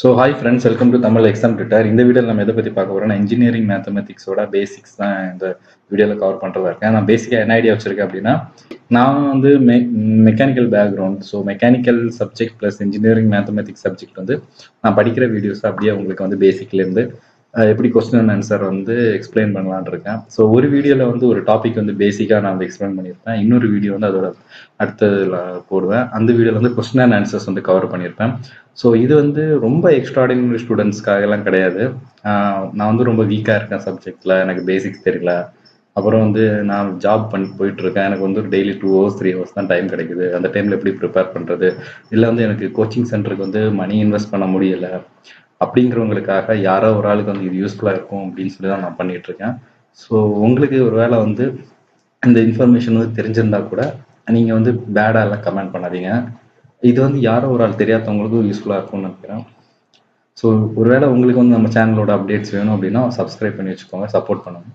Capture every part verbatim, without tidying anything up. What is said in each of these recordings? So hi friends, welcome to Tamil Exam Tutor. In this video we will cover engineering mathematics oda basics da indha video la cover pandradha irukku. Na basic a idea vechirukka appadina naan vandu mechanical background, so mechanical subject plus engineering mathematics subject vandu na padikira videos apdiye ungalku vandu basic la irundhu eppadi question and answer vandu explain pannalaanu irukken. So oru video la vandu oru topic vandu basic ah naan explain pannirpen, innoru video vandu adoda adutha poduven, andha video la vandu question and answers vandu cover pannirpen. So this is ரொம்ப extraordinary ஸ்டூடண்ட்ஸ்க்காகலாம் கிடையாது. நான் வந்து ரொம்ப வீக்கா இருக்கேன் சப்ஜெக்ட்ல, எனக்கு பேசிக்ஸ் தெரியல, அப்புறம் வந்து நான் ஜாப் பண்ணி போயிட்டு இருக்கேன், எனக்கு வந்து daily two hours three hours தான் டைம் கிடைக்குது, அந்த டைம்ல எப்படி ப்ரிப்பேர் பண்றது, இல்லை வந்து எனக்கு கோச்சிங் சென்டருக்கு வந்து மணி இன்வெஸ்ட் பண்ண முடியல அப்படிங்கிறவங்களுக்காக யாரோ ஒரு ஆளுக்கு வந்து இது யூஸ்ஃபுல்லாக இருக்கும் அப்படின்னு சொல்லி தான் நான் பண்ணிட்டு இருக்கேன். ஸோ உங்களுக்கு ஒரு வேளை வந்து இந்த இன்ஃபர்மேஷன் வந்து தெரிஞ்சிருந்தா கூட நீங்க வந்து பேடாலாம் கமெண்ட் பண்ணாதீங்க, இது வந்து யாரோ ஒரு ஆள் தெரியாதவங்களுக்கும் யூஸ்ஃபுல்லாக இருக்கும்னு நினைக்கிறேன். ஸோ ஒருவேளை உங்களுக்கு வந்து நம்ம சேனலோட அப்டேட்ஸ் வேணும் அப்படின்னா சப்ஸ்கிரைப் பண்ணி வச்சுக்கோங்க, சப்போர்ட் பண்ணுங்க.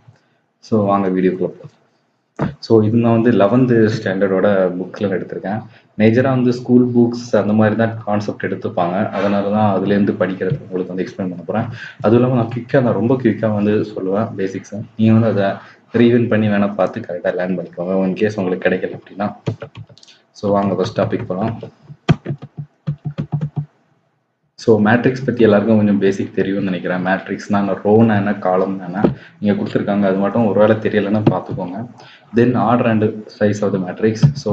ஸோ வாங்க வீடியோக்குள்ளே போகலாம். ஸோ இது நான் வந்து லெவன்த்து ஸ்டாண்டர்டோட புக்ஸ்லாம் எடுத்திருக்கேன். மேஜராக வந்து ஸ்கூல் புக்ஸ் அந்த மாதிரி தான் கான்செப்ட் எடுத்துப்பாங்க, அதனால தான் அதுலேருந்து படிக்கிறதுக்கு உங்களுக்கு வந்து எக்ஸ்பிளைன் பண்ண போகிறேன். அதுவும் இல்லாமல் நான் குயிக்காக நான் ரொம்ப குயிக்காக வந்து சொல்லுவேன் பேசிக்ஸை, நீங்கள் வந்து அதை ரீவன் பண்ணி வேணால் பார்த்து கரெக்டாக லேர்ன் பண்ணிக்கோங்க ஒன் கேஸ் உங்களுக்கு கிடைக்கல அப்படின்னா. ஸோ வாங்க ஃபர்ஸ்ட் டாபிக் போகலாம். ஸோ மேட்ரிக்ஸ் பற்றி எல்லாருக்கும் கொஞ்சம் பேசிக் தெரியும்னு நினைக்கிறேன். மேட்ரிக்ஸ்னால் நான் ரோனா என்ன காலம் என்ன நீங்கள் கொடுத்துருக்காங்க, அது மட்டும் ஒரு வேளை தெரியலைன்னா பார்த்துக்கோங்க. Then order and size of the matrix. So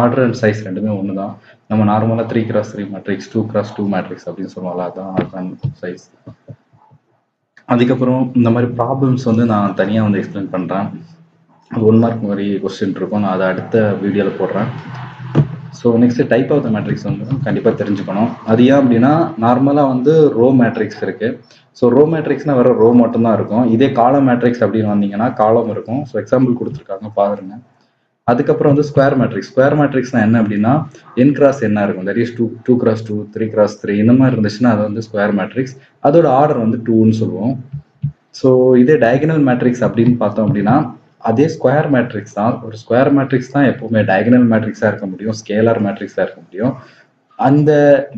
order and size ரெண்டுமே ஒன்று தான். நம்ம நார்மலாக three cross three matrix, two cross two matrix அப்படின்னு சொல்லுவாங்களா, அதுதான் ஆர்டர் அண்ட் சைஸ். அதுக்கப்புறம் இந்த மாதிரி ப்ராப்ளம்ஸ் வந்து நான் தனியாக வந்து எக்ஸ்பிளைன் பண்ணுறேன். ஒன் மார்க் மாதிரி கொஸ்டின் இருக்கும், நான் அதை அடுத்த வீடியோவில் போடுறேன். So next type of the matrix வந்து கண்டிப்பாக தெரிஞ்சுக்கணும். அது ஏன் அப்படின்னா நார்மலாக வந்து ரோ மேட்ரிக்ஸ் இருக்குது. ஸோ ரோ மேட்ரிக்ஸ்னால் வேறு ரோ மட்டும்தான் இருக்கும். இதே காலம் மேட்ரிக்ஸ் அப்படின்னு வந்தீங்கன்னா காலம் இருக்கும். ஸோ எக்ஸாம்பிள் கொடுத்துருக்காங்க பாருங்க. அதுக்கப்புறம் வந்து ஸ்கொயர் மேட்ரிக்ஸ். ஸ்கொயர் மேட்ரிக்ஸ்னால் என்ன அப்படின்னா என் கிராஸ் என்ன இருக்கும், that is two two cross two three cross three இந்த மாதிரி இருந்துச்சுன்னா அது வந்து ஸ்கொயர் மேட்ரிக்ஸ், அதோட ஆர்டர் வந்து டூன்னு சொல்லுவோம். ஸோ இதே டயகனல் மேட்ரிக்ஸ் அப்படின்னு பார்த்தோம் அப்படின்னா அதே ஸ்கொயர் மேட்ரிக்ஸ் தான். ஒரு ஸ்கொயர் மேட்ரிக்ஸ் தான் எப்பவுமே டயகனல் மேட்ரிக்ஸாக இருக்க முடியும், ஸ்கேலார் மேட்ரிக்ஸாக இருக்க முடியும். அந்த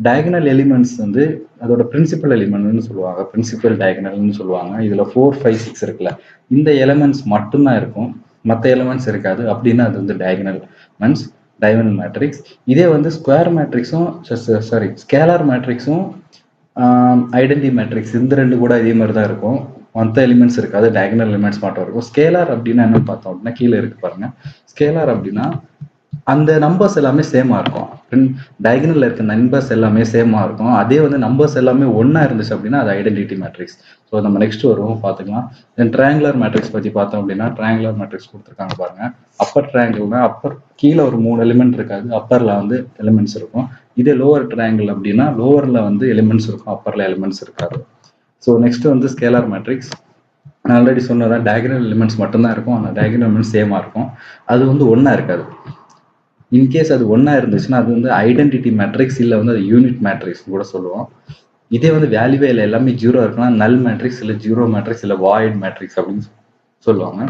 டயகனல் எலிமெண்ட்ஸ் வந்து அதோட பிரின்சிபல் எலிமெண்ட்னு சொல்லுவாங்க, பிரின்சிபல் டயகனல்னு சொல்லுவாங்க. இதில் ஃபோர் ஃபைவ் சிக்ஸ் இருக்குல்ல, இந்த எலிமெண்ட்ஸ் மட்டும்தான் இருக்கும், மற்ற எலிமெண்ட்ஸ் இருக்காது. அப்படின்னா அது வந்து டயகனல் மீன்ஸ் டயகனல் மேட்ரிக்ஸ். இதே வந்து ஸ்கொயர் மேட்ரிக்ஸும் சாரி ஸ்கேலார் மேட்ரிக்ஸும் ஐடென்டி மேட்ரிக்ஸ் இந்த ரெண்டு கூட இதே மாதிரி தான் இருக்கும், மற்ற எலிமெண்ட்ஸ் இருக்காது, டயகனல் எலிமெண்ட்ஸ் மட்டும் இருக்கும். ஸ்கேலார் அப்படின்னா என்ன பார்த்தோம் அப்படின்னா கீழே இருக்கு பாருங்க. ஸ்கேலார் அப்படின்னா அந்த நம்பர்ஸ் எல்லாமே சேமா இருக்கும், டயகனல்ல இருக்க நம்பர்ஸ் எல்லாமே சேமா இருக்கும். அதே வந்து நம்பர்ஸ் எல்லாமே ஒன்னா இருந்துச்சு அப்படின்னா அது ஐடென்டிட்டி மேட்ரிக்ஸ். ஸோ நம்ம நெக்ஸ்ட் வருவோம் பார்த்துக்கலாம். தென் ட்ரையாங்குலர் மேட்ரிக்ஸ் பற்றி பார்த்தோம் அப்படின்னா ட்ரையாங்குலர் மேட்ரிக்ஸ் கொடுத்துருக்காங்க பாருங்க. அப்பர் ட்ரையாங்கிள்னா அப்பர் கீழே ஒரு மூணு எலிமெண்ட் இருக்காது, அப்பர்ல வந்து எலிமெண்ட்ஸ் இருக்கும். இதே லோவர் ட்ரையாங்கிள் அப்படின்னா லோவர்ல வந்து எலிமெண்ட்ஸ் இருக்கும், அப்பர்ல எலிமெண்ட்ஸ் இருக்காது. ஸோ நெக்ஸ்ட் வந்து ஸ்கேலார் மேட்ரிக்ஸ். நான் ஆல்ரெடி சொன்னதான் டயகனல் எலிமெண்ட்ஸ் மட்டும்தான் இருக்கும், ஆனால் டயகனல் எலிமெண்ட்ஸ் சேமாக இருக்கும், அது வந்து ஒன்றா இருக்காது. இன்கேஸ் அது ஒன்றா இருந்துச்சுன்னா அது வந்து ஐடென்டிட்டி மேட்ரிக்ஸ், இல்லை வந்து அது யூனிட் மேட்ரிக்ஸ்னு கூட சொல்லுவோம். இதே வந்து வேல்யூவே இல்லை, எல்லாமே ஜீரோ இருக்குன்னா நல் மேட்ரிக்ஸ், இல்லை ஜீரோ மேட்ரிக்ஸ், இல்லை வாய்ட் மேட்ரிக்ஸ் அப்படின்னு சொல்லுவாங்க.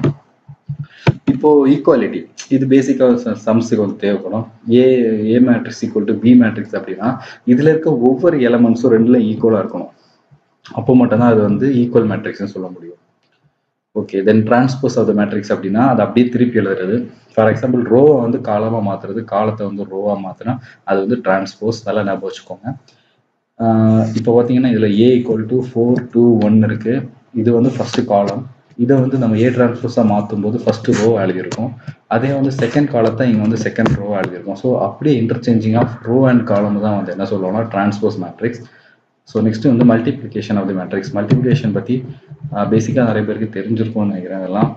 இப்போ ஈக்குவாலிட்டி இது பேசிக்காக சம்ஸுக்கு வந்து தேவைப்படும். A A matrix equal to B matrix அப்படின்னா இதில் இருக்க ஒவ்வொரு எலிமெண்ட்ஸும் ரெண்டுல ஈக்குவலாக இருக்கணும், அப்போ மட்டும்தான் அது வந்து ஈக்குவல் மேட்ரிக்ஸ்ன்னு சொல்ல முடியும். Okay, then transpose of the matrix அப்படின்னா அது அப்படியே திருப்பி எழுதுறது. ஃபார் எக்ஸாம்பிள் ரோவை வந்து காலமாக மாற்றுறது, காலத்தை வந்து ரோவாக மாற்றினா அது வந்து டிரான்ஸ்போஸ், நல்லா ஞாபகம் வச்சுக்கோங்க. இப்போ பார்த்தீங்கன்னா இதில் A equal to four two one இருக்கு, இது வந்து ஃபர்ஸ்ட் காலம். இதை வந்து நம்ம ஏ டிரான்ஸ்போஸாக மாற்றும் போது ஃபர்ஸ்ட் ரோ எழுதியிருக்கோம், அதே வந்து செகண்ட் காலத்தை இங்கே வந்து செகண்ட் ரோ எழுதியிருக்கோம். ஸோ அப்படியே interchanging of row and column தான் வந்து என்ன சொல்லுவோம்னா டிரான்ஸ்போஸ் மேட்ரிக்ஸ். ஸோ நெக்ஸ்ட் வந்து multiplication of the matrix. Multiplication பற்றி பேசிக்காக நிறைய பேருக்கு தெரிஞ்சிருக்கும்னு நினைக்கிறேன், அதெல்லாம்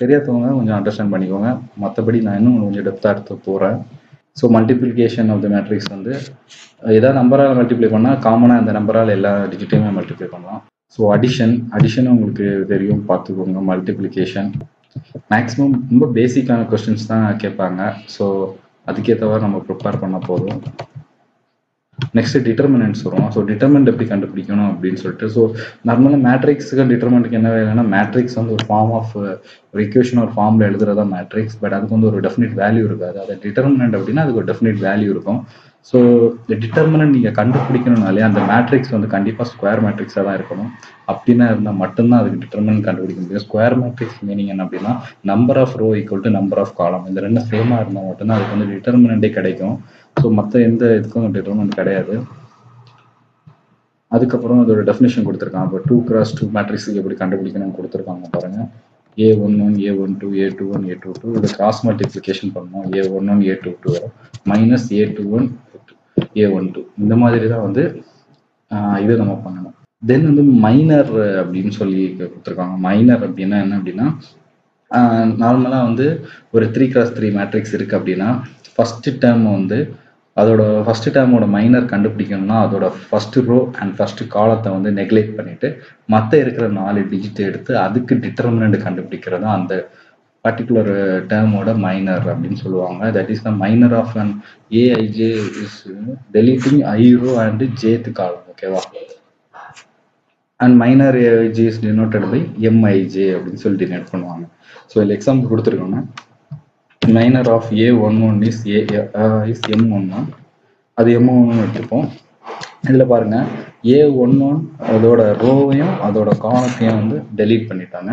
தெரியாதவங்க கொஞ்சம் அண்டர்ஸ்டாண்ட் பண்ணிக்கோங்க, மற்றபடி நான் இன்னும் கொஞ்சம் டெப்த்தாக எடுத்து போகிறேன். So multiplication of the matrix வந்து ஏதாவது நம்பரால் மல்டிப்ளை பண்ணால் காமனாக அந்த நம்பரால் எல்லா டிஜிட்டையுமே மல்டிப்ளை பண்ணலாம். ஸோ அடிஷன் அடிஷனும் உங்களுக்கு தெரியும் பார்த்துக்கோங்க. மல்டிப்ளிகேஷன் மேக்ஸிமம் ரொம்ப பேசிக்கான கொஸ்டின்ஸ் தான் கேட்பாங்க, ஸோ அதுக்கேற்றவரை நம்ம ப்ரிப்பேர் பண்ண போதும். நெக்ஸ்ட் டிட்டர்மினன்ட்ஸ் வரும். ஸோ டிட்டர்மினன்ட் எப்படி கண்டுபிடிக்கணும் அப்படின்னு சொல்லிட்டு, ஸோ நார்மலாக மேட்ரிக்ஸுக்கு டிட்டர்மினன்ட்க்கு என்ன வேணும்னா மேட்ரிக்ஸ் வந்து ஒரு ஃபார்ம் ஆஃப் ஒரு ஈக்குவேஷன் ஒரு ஃபார்மில் எழுதுறதா மேட்ரிக்ஸ், பட் அதுக்கு வந்து ஒரு டெஃபினிட் வேல்யூ இருக்காது. அது டிட்டர்மினன்ட் அப்படின்னா அதுக்கு ஒரு டெஃபினிட் வேல்யூ இருக்கும், So the determinant you can and the matrix on the square matrix determinant square matrix meaning number of row equal to number of column. In the same determinant so matta determinant the definition two cross two matrices A one one, A one two, A two one, A two two the cross multiplication A one one, A two two minus A two one, A one two இந்த மாதிரி தான் வந்து இது நம்ம பண்ணனும். Then வந்து minor அப்படினு சொல்லி கொடுத்திருக்காங்க. மைனர் அப்படினா என்ன அப்படினா நார்மலா வந்து ஒரு three cross three மேட்ரிக்ஸ் இருக்கு அப்படினா ஃபர்ஸ்ட் டேர்ம் வந்து அதோட ஃபர்ஸ்ட் டேர்மோட மைனர் கண்டுபிடிக்கணும்னா அதோட ஃபர்ஸ்ட் ரோ அண்ட் ஃபர்ஸ்ட் காலத்தை வந்து நெக்லெக்ட் பண்ணிட்டு மத்த இருக்கிற நாலு டிஜிட் எடுத்து அதுக்கு டிட்டர்மினன்ட் கண்டுபிடிக்கிறதா அந்த particular term or minor that is the minor of an aij is deleting I row and jth column, okay, wow. And minor aij is denoted by mij so denote so in example minor of a eleven is a uh, is m eleven அது m eleven எடுத்துப்போம் இதுல பாருங்க a eleven அதோட ரோவையும் அதோட காலத்தையும் வந்து delete பண்ணிட்டாங்க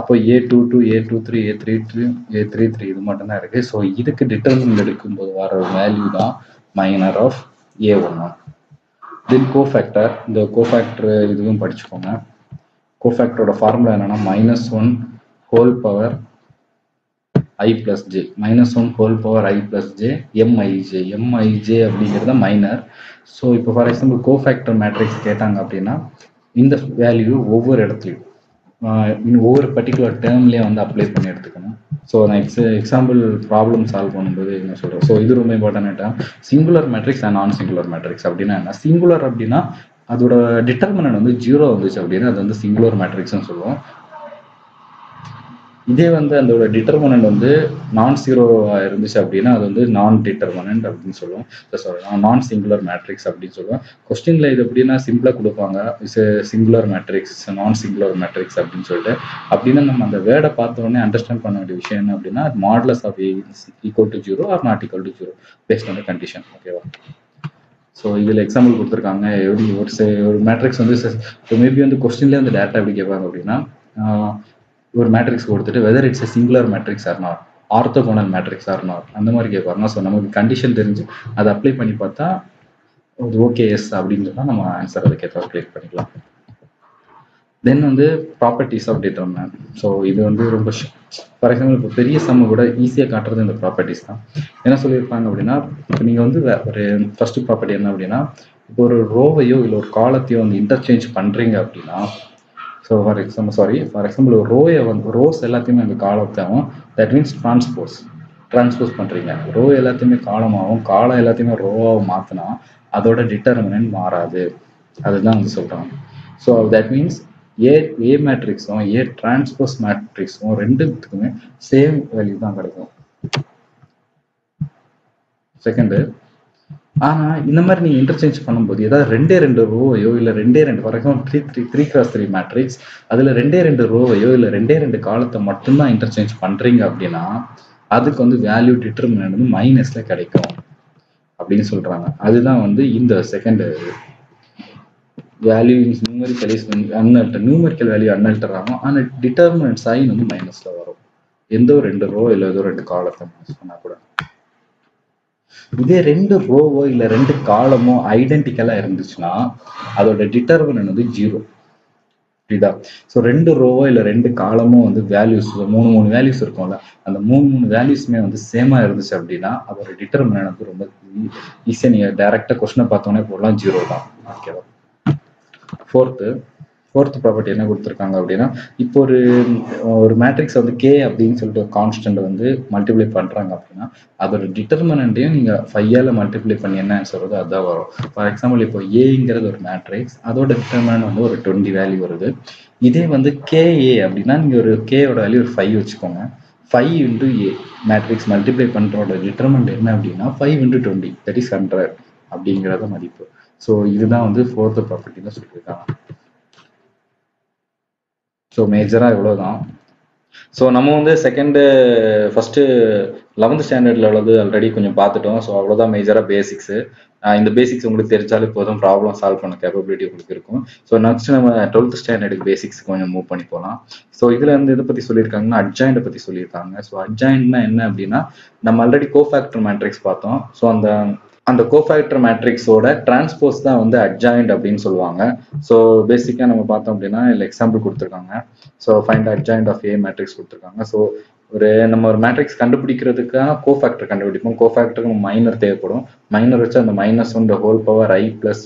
அப்போ a twenty-two a twenty-three a thirty-two a thirty-three இது மட்டும் தான் இருக்கு சோ இதுக்கு டிட்டர்மினன்ட் எடுக்கும்போது வர வேல்யூ தான் minor of a eleven then cofactor இந்த cofactor இதுவும் படிச்சுக்கோங்க cofactor ஓட ஃபார்முலா என்னன்னா minus one whole power I plus j minus one whole power I plus j mij mij அப்படிங்கிறது minor சோ இப்போ ஃபார் எக்ஸாம்பிள் cofactor matrix கேட்டாங்க அப்படினா இந்த வேல்யூ ஒவ்வொரு இடத்துலயும் Uh, in over particular term le vandu apply panni eduthukona so na example problem solve பண்ணும்போது என்ன சொல்றோம் so இது ரொம்ப இம்பார்ட்டன்ட்டா singular matrix and non singular matrix அப்படினா என்ன singular அப்படினா அதோட டிட்டர்மினன்ட் வந்து zero வந்துச்சு அப்படினா அது வந்து singular matrix னு சொல்லுவோம் இதே வந்து அதோட டிட்டர்மினன்ட் வந்து non zero இருந்துச்சு அப்படினா அது வந்து non determinant அப்படினு சொல்லுவோம் so sorry non singular matrix அப்படினு சொல்லுவோம் क्वेश्चनல இது எப்படினா சிம்பிளா கொடுப்பாங்க is singular matrix non singular matrix அப்படினு சொல்லிட்டு அப்படினா நம்ம அந்த வேர்ட பார்த்த உடனே அண்டர்ஸ்டாண்ட் பண்ண வேண்டிய விஷயம் என்ன அப்படினா modulus of a is equal to zero or not equal to zero based on the condition, okay-வா so இதுல எக்ஸாம்பிள் கொடுத்திருக்காங்க எப்படி ஒரு மேட்ரிக்ஸ் வந்து மேபி அந்த क्वेश्चनல அந்த டேட்டா எப்படி கேட்பாங்க அப்படினா ஒரு மேட்ரிக்ஸ் கொடுத்துட்டு whether it's a singular matrix or not orthogonal matrix or not அந்த மாதிரி கேட்பாங்க சோ நமக்கு கண்டிஷன் தெரிஞ்சு அதை அப்ளை பண்ணி பார்த்தா அது ஓகே எஸ் அப்படிங்கறத நம்ம ஆன்சர் அதுக்கு ஏதாவது கிளிக் பண்ணிக்கலாம் then வந்து properties of determinant சோ இது வந்து ரொம்ப ஃபார் எக்ஸாம்பிள் ஒரு பெரிய சம்ம கூட ஈஸியா காட்றது இந்த properties தான் என்ன சொல்லிருப்பாங்க அப்படினா நீங்க வந்து ஒரு ஃபர்ஸ்ட் property என்ன அப்படினா இப்போ ஒரு ரோவையோ இல்ல ஒரு காலத்தையோ வந்து interchange பண்றீங்க அப்படினா so for example sorry for example row and rows ellathiyum and column avum that means transpose transpose pandringa row ellathiyum column avum column ellathiyum row avum maathna adoda determinant maaradu adha nanu solranga so that means a a matrix um a transpose matrix um rendukkume same value dhaan kedakum second ஆனா இந்த மாதிரி நீ interchange பண்ணும்போது ஏதாவது ரெண்டே ரெண்டு ரோவையோ இல்ல ரெண்டே ரெண்டு வரைக்கும் three three three cross three மேட்ரிக்ஸ் அதுல ரெண்டே ரெண்டு ரோவையோ இல்ல ரெண்டே ரெண்டு காலத்தை மட்டும் தான் இன்டர்சேஞ்ச் பண்றீங்க அப்படினா அதுக்கு வந்து வேல்யூ டிட்டர்மினன்ட் வந்து மைனஸ்ல கிடைக்கும் அப்படினு சொல்றாங்க அதுதான் வந்து இந்த second value is numerical is unalter numerical value unalter ஆகும் ஆனா டிட்டர்மினன்ட் சைன் வந்து மைனஸ்ல வரும் எந்த ஒரு ரெண்டு ரோ இல்ல ஏதோ ரெண்டு காலத்தை மைனஸ் பண்ணா கூட இதே ரெண்டு ரோவோ இல்ல ரெண்டு காலமோ ஐடென்டிக்கலா இருந்துச்சுன்னா அதோட டிட்டர்மினன்ட் வந்து ஜீரோ புரியுதா சோ ரெண்டு ரோவோ இல்ல ரெண்டு காலமோ வந்து வேல்யூஸ் மூணு மூணு வேல்யூஸ் இருக்கும்ல அந்த மூணு மூணு வேல்யூஸ்மே வந்து சேமா இருந்துச்சு அப்படின்னா அதோட டிட்டர்மினன்ட் வந்து ரொம்ப ஈஸியா நீங்க டைரக்டா க்வெஸ்சனை பார்த்தோனே போடலாம் ஜீரோ தான் ஓகேவா ஃபோர்த் ஃபோர்த் ப்ராப்பர்ட்டி என்ன கொடுத்திருக்காங்க அப்படின்னா இப்போ ஒரு ஒரு மேட்ரிக்ஸ் வந்து கே அப்படின்னு சொல்லிட்டு ஒரு கான்ஸ்டன்ட் வந்து மல்டிப்ளை பண்றாங்க அப்படின்னா அதோட டிட்டர்மினன்ட்டையும் நீங்க ஃபைவ் ஆல மல்டிப்ளை பண்ணி என்ன ஆன்சர் வருதோ அதுதான் வரும் ஃபார் எக்ஸாம்பிள் இப்போ ஏங்கிறது ஒரு மேட்ரிக்ஸ் அதோட டிட்டர்மினன்ட் வந்து ஒரு டுவெண்ட்டி வேல்யூ வருது இதே வந்து கே ஏ அப்படின்னா நீங்க ஒரு கேயோட வேல்யூ ஒரு ஃபைவ் வச்சுக்கோங்க five into A matrix multiply பண்றதோட டிட்டர்மினன்ட் என்ன அப்படின்னா five into twenty that is hundred அப்படிங்கிறத மதிப்பு ஸோ இதுதான் வந்து ஃபோர்த் ப்ராப்பர்ட்டி தான் சொல்லியிருக்காங்க so major ah evlo dhaan So we have second first eleventh standard already konjam so avladha major basics in the basics ungalku therinjale podum problem solve panna capability so next we twelfth standard basics konjam move panni polam so idhula endu edha patti sollirukanga adjoint patti sollirukanga so adjoint na enna appadina nam already cofactor matrix paathom so and And the cofactor matrix oda transpose da on the adjoint abdin solvanga. So basically, we have an example. So find the adjoint of A matrix. So we matrix cofactor kandupidikkom cofactor minor thevappadum minor vecha and minus one the whole power I plus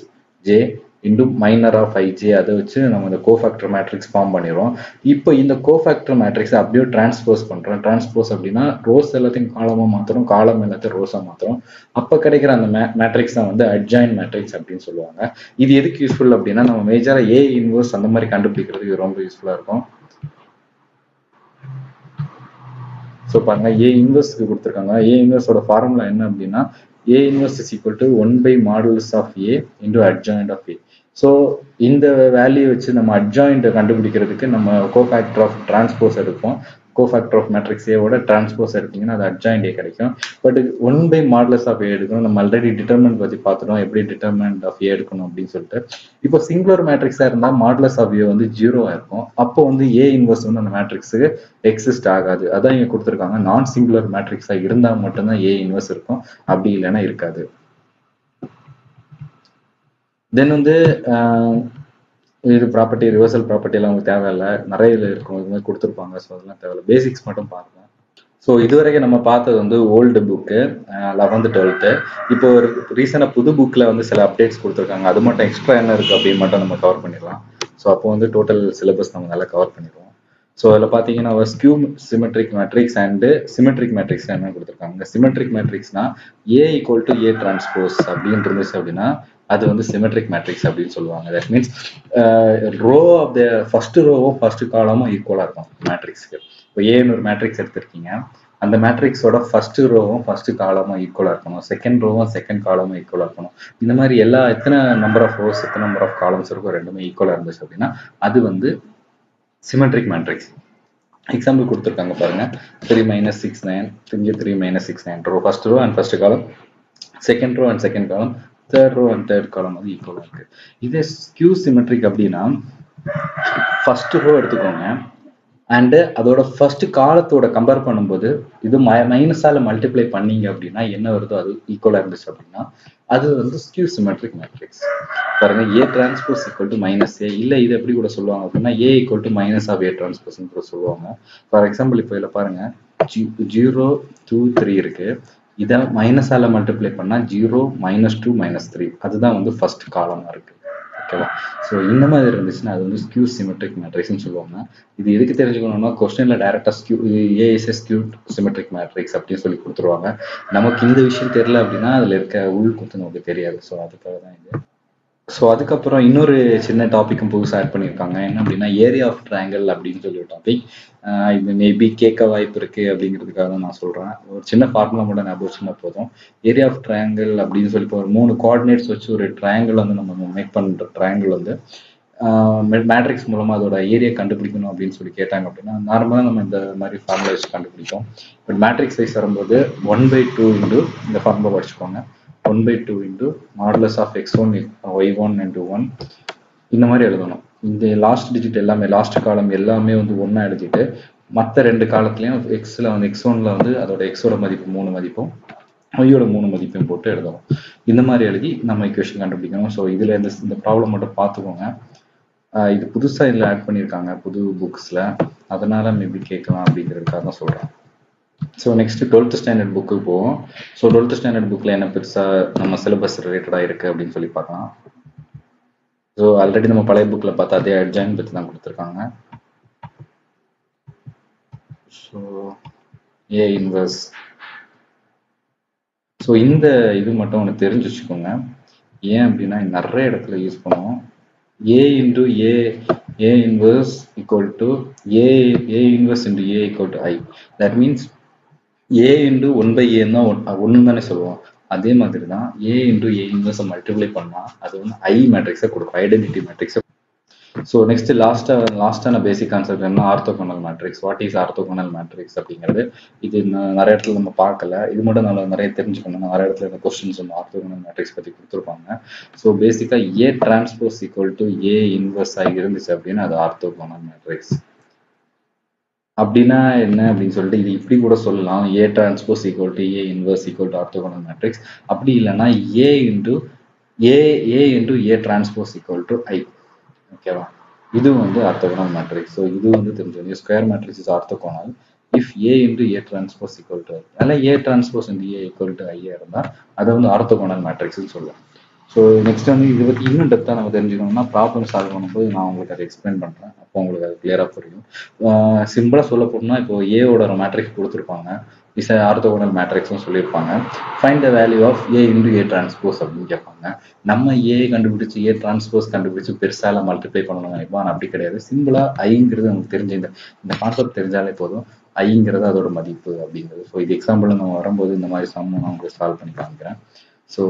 j into minor of ij adha vechu namu the cofactor matrix form panirom ipo inda cofactor matrix abbiyo transpose pandrom transpose appadina rows ellathum column maatrom column ellathum rows ah maatrom appo kedaikira andha matrix ah vandu adjoint matrix appdin solluvaanga idu edhukku useful appadina namu major a inverse andha mari kandupidikradhukku romba useful ah irukum so paanga a inverse ku kuduthirukanga a inverse oda formula enna appadina a inverse is equal to one by modulus of a into adjoint of a. So, in the value which is adjoint, we have cofactor of transpose, cofactor of matrix A or transpose, adjoint A. But one by modulus of A, we have already determined every determinant of A. Now, singular matrix, modulus of A is zero. Then, A inverse matrix exists. That is non-singular matrix, A inverse is then on the uh, this property reversal property la unga thevalla nariya irukum idhu kuduthirupanga so adha thevalla basics mattum paathunga so idu varaikku nama paathathu vandu old book eleventh twelfth ipo recent ah pudu book la vandu sila updates kuduthirukanga adu mattum extra enna irukku apdi mattum nama cover panniralam so appo vandu total syllabus nama nalla cover panniruvom so idla pathina skew symmetric matrix and symmetric matrix enna kuduthirukanga symmetric matrix na a equal to a transpose abindradhu appadina that is the symmetric matrix. That means uh, row of the first row first column is equal to matrix. So, A matrix and the matrix sort of first row first column is equal to second row second column is equal to this number of rows number of columns are equal to that is the symmetric matrix. Example three minus six nine three minus six nine row first row and first column second row and second column third row and third column are equal. This is skew symmetric first row and the first column compare minus multiply equal that is skew symmetric matrix. A transpose equal to minus A. A equal to minus of A transpose. For example, zero, two, three. This minus ala multiply panna zero, minus two, minus three. That is the first column. Okay. So, this is skew symmetric matrix. This is the question direct A is a skew symmetric matrix. We have to do this. We have to do this. So அதுக்கு அப்புறம் இன்னொரு சின்ன டாபிக்கும் புதுசா add பண்ணிருக்காங்க என்ன அப்படினா area of triangle அப்படினு சொல்லி ஒரு டாபிக் இது மேபி கேக்க வாய்ப்பு இருக்கு அப்படிங்கிறதுக்காக நான் சொல்றேன் ஒரு சின்ன ஃபார்முலா கூட நான் போச்சுனா போதும் ஏரியா ஆஃப் ட்ரையாங்கிள் அப்படினு சொல்லி ஒரு மூணு கோஆர்டினேட்ஸ் வச்சு ஒரு ட்ரையாங்கிள் வந்து நம்ம மேக் பண்ற ட்ரையாங்கிள் வந்து மேட்ரிக்ஸ் மூலமா அதோட ஏரியா கண்டுபிடிக்கணும் அப்படினு சொல்லி கேட்டாங்க அப்படினா நார்மலா நம்ம இந்த மாதிரி ஃபார்முலா வச்சு கண்டுபிடிப்போம் பட் மேட்ரிக்ஸ் சைஸ் வரும்போது one by two into இந்த ஃபார்முலா வச்சுக்கோங்க one by two into modulus of x one, y one into one. In the last digit, last column, one added it. Matter and column, x and x one, x or madipo, y or monodipim potato. In the Mariality, Nama equation under Bigano, so either the problem of the path of the Pudusa in Lad Panirkanga, Pudu books la, Adanala may be Kakana bigger Kana soda. So next twelfth standard book go. So twelfth standard book la enna perusa nama syllabus related a irukku appdin solli paakalam so already nama palaya book la paatha adhe adjoint pathi nam kuduthirukanga so a inverse so inda idu mattum onu therinjichukonga yen appdina nare edathila use pannuvom a into a a inverse equal to a a inverse into a equal to I that means A into one by A ना one ना ने solo आधे मात्रे ना A into A inverse multiply करना आधे I matrix identity matrix So next last uh, last and a basic concept orthogonal matrix. What is orthogonal matrix? This is narrative நம்ம பார்க்கல இது மட்டும் நாம நிறைய தெரிஞ்சுக்கணும் narrative ல questions on orthogonal matrix பத்தி கொடுத்திருப்பாங்க so basically A transpose equal to A inverse ஆ இருந்துச்சு அப்படினா அது orthogonal matrix அப்படினா என்ன அப்படினு சொல்லிட்டு இது இப்படி கூட சொல்லலாம் A transpose equal to A inverse equal to orthogonal matrix அப்படி இல்லனா A into A A into A transpose equal to I. Okay, this is orthogonal matrix. So, this square matrix is orthogonal if A into A transpose equal to I. If A transpose into A equal to I, that is orthogonal matrix. So, next time, we will explain the problem solving. We will explain it. We will clear up for you. Simple, we will A matrix. This is orthogonal matrix. Find the value of A into A transpose. நம்ம A கண்டுபிடிச்சு A transpose கண்டுபிடிச்சு பெருசால multiply பண்ணனும் நினைப்போம் அப்படி கிடையாது சிம்பிளா iங்கிறது நமக்கு தெரிஞ்ச இந்த இந்த கான்செப்ட் தெரிஞ்சாலே போதும் iங்கிறது அதோட மதிப்பு அப்படிங்கிறது சோ இது எக்ஸாம்பிள்ல நான் வரும்போது இந்த மாதிரி சம் நான் உங்களுக்கு சால்வ் பண்ணி காமிக்கிறேன் சோ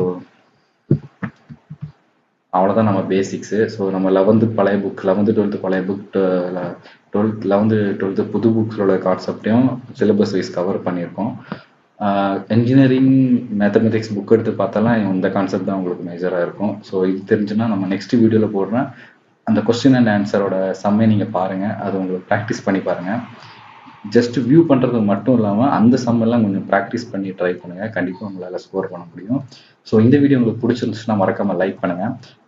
அவ்வளவுதான் நம்ம பேசிக்ஸ் சோ நம்ம eleventh பழைய book eleventh twelfth பழைய book twelfth eleventh twelfth புது booksலோட கான்செப்டையும் சிலபஸ் வைஸ் கவர் பண்ணியிருக்கோம் Uh, engineering mathematics book எடுத்து பார்த்தால இந்த கான்செப்ட் தான் உங்களுக்கு மேஜரா இருக்கும் சோ இது தெரிஞ்சினா நம்ம நெக்ஸ்ட் வீடியோல போறேன் அந்த क्वेश्चन and answer ஓட சம்மே நீங்க பாருங்க அது உங்களுக்கு பிராக்டீஸ் பண்ணி பாருங்க just view பண்றது மட்டும் இல்லாம அந்த சம் எல்லாம் கொஞ்சம் பிராக்டீஸ் பண்ணி ட்ரை பண்ணுங்க கண்டிப்பா உங்களால ஸ்கோர் பண்ண முடியும் சோ இந்த வீடியோ உங்களுக்கு பிடிச்சிருந்துச்சுனா மறக்காம லைக் பண்ணுங்க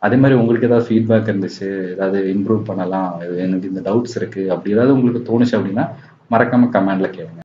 அதே மாதிரி உங்களுக்கு ஏதாவது feedback இருந்துச்சு ஏதாவது இம்ப்ரூவ் பண்ணலாம் எனக்கு இந்த டவுட்ஸ் இருக்கு அப்படி ஏதாவது உங்களுக்கு தோணுச்சு அப்படினா மறக்காம கமெண்ட்ல கேளுங்க